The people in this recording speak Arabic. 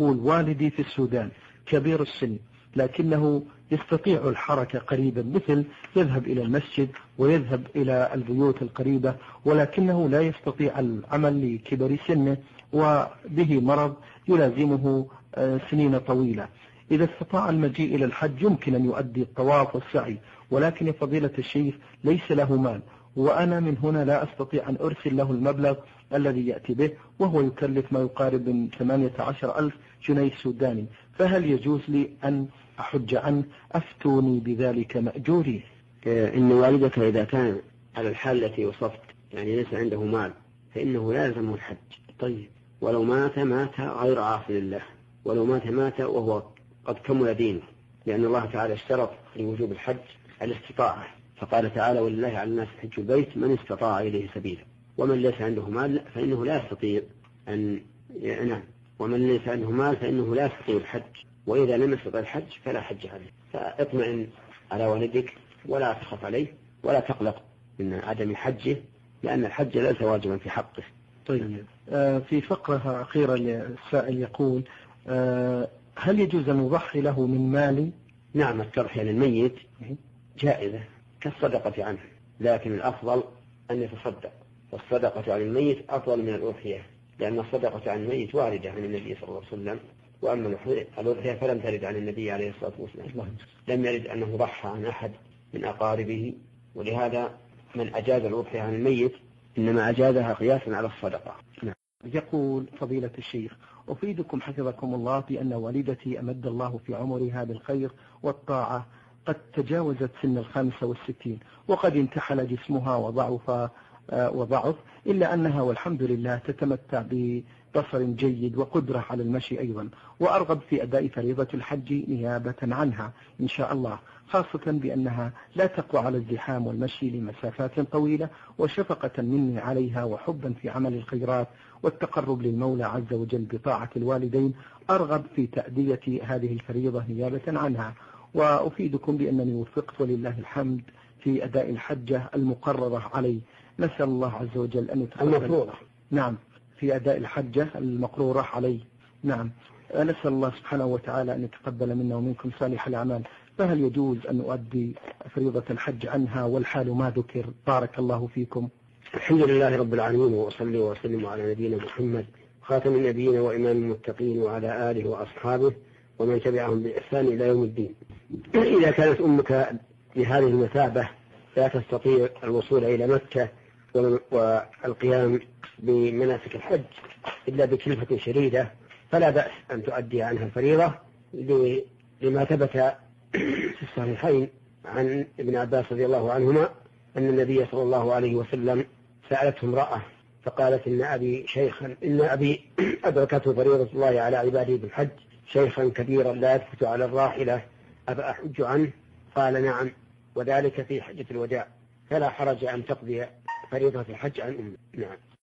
يقول والدي في السودان كبير السن لكنه يستطيع الحركة قريبا، مثل يذهب إلى المسجد ويذهب إلى البيوت القريبة، ولكنه لا يستطيع العمل لكبر سنه وبه مرض يلازمه سنين طويلة. إذا استطاع المجيء إلى الحج يمكن أن يؤدي الطواف والسعي، ولكن فضيلة الشيخ ليس له مال، وأنا من هنا لا أستطيع أن أرسل له المبلغ الذي يأتي به، وهو يكلف ما يقارب من 18,000 جنيه سوداني، فهل يجوز لي أن أحج عنه؟ أفتوني بذلك مأجوري. إن والدك إذا كان على الحال التي وصفت، يعني ليس عنده مال، فإنه لازم الحج. طيب، ولو مات مات غير عاص لله، ولو مات مات وهو قد كمل دينه، لأن الله تعالى اشترط لوجوب الحج الاستطاعة، فقال تعالى: ولله على الناس حج البيت من استطاع إليه سبيلا، ومن ليس عنده مال فإنه لا يستطيع أن يعنى، ومن ليس عنده مال فإنه لا يستطيع الحج، وإذا لم يستطع الحج فلا حج عليه. فاطمئن على والدك ولا تخف عليه ولا تقلق من عدم حجه، لأن الحج ليس واجبا في حقه. طيب، في فقرة أخيرة السائل يقول: هل يجوز أن أضحي له من مالي؟ نعم، التضحية للميت جائزة كالصدقة عنه، لكن الأفضل أن يتصدق، والصدقة عن الميت أفضل من الأضحية، لأن الصدقة عن الميت واردة عن النبي صلى الله عليه وسلم، وأما الأضحية فلم ترد عن النبي عليه الصلاة والسلام، لم يرد أنه ضحى عن أحد من أقاربه، ولهذا من أجاز الأضحية عن الميت إنما أجازها قياسا على الصدقة. نعم. يقول فضيلة الشيخ: أفيدكم حفظكم الله بأن والدتي أمد الله في عمرها بالخير والطاعة قد تجاوزت سن 65، وقد انتحل جسمها وضعف، إلا أنها والحمد لله تتمتع ببصر جيد وقدرة على المشي أيضا، وأرغب في أداء فريضة الحج نيابة عنها إن شاء الله، خاصة بأنها لا تقوى على الزحام والمشي لمسافات طويلة، وشفقة مني عليها وحبا في عمل الخيرات والتقرب للمولى عز وجل بطاعة الوالدين، أرغب في تأدية هذه الفريضة نيابة عنها، وأفيدكم بأنني وفقت ولله الحمد في أداء الحجة المقررة علي، نسأل الله عز وجل أن يتقبل. نعم، في أداء الحجة المقرورة علي. نعم، نسأل الله سبحانه وتعالى أن يتقبل منا ومنكم صالح الأعمال، فهل يجوز أن أؤدي فريضة الحج عنها والحال ما ذكر؟ بارك الله فيكم. الحمد لله رب العالمين، وأصلي وأسلم على نبينا محمد خاتم النبيين وإمام المتقين، وعلى آله وأصحابه ومن تبعهم بإحسان إلى يوم الدين. إذا كانت أمك بهذه المثابة لا تستطيع الوصول إلى مكة والقيام بمناسك الحج إلا بكلفة شديدة، فلا بأس أن تؤدي عنها الفريضة، لما ثبت في الصحيحين عن ابن عباس رضي الله عنهما أن النبي صلى الله عليه وسلم سألته امرأة فقالت: إن أبي أدركته فريضة الله على عباده بالحج شيخا كبيرا لا يثبت على الراحلة، أفأحج عنه؟ قال: نعم، وذلك في حجة الوداع، فلا حرج أن تقضي فريضة الحج عن أمك. نعم.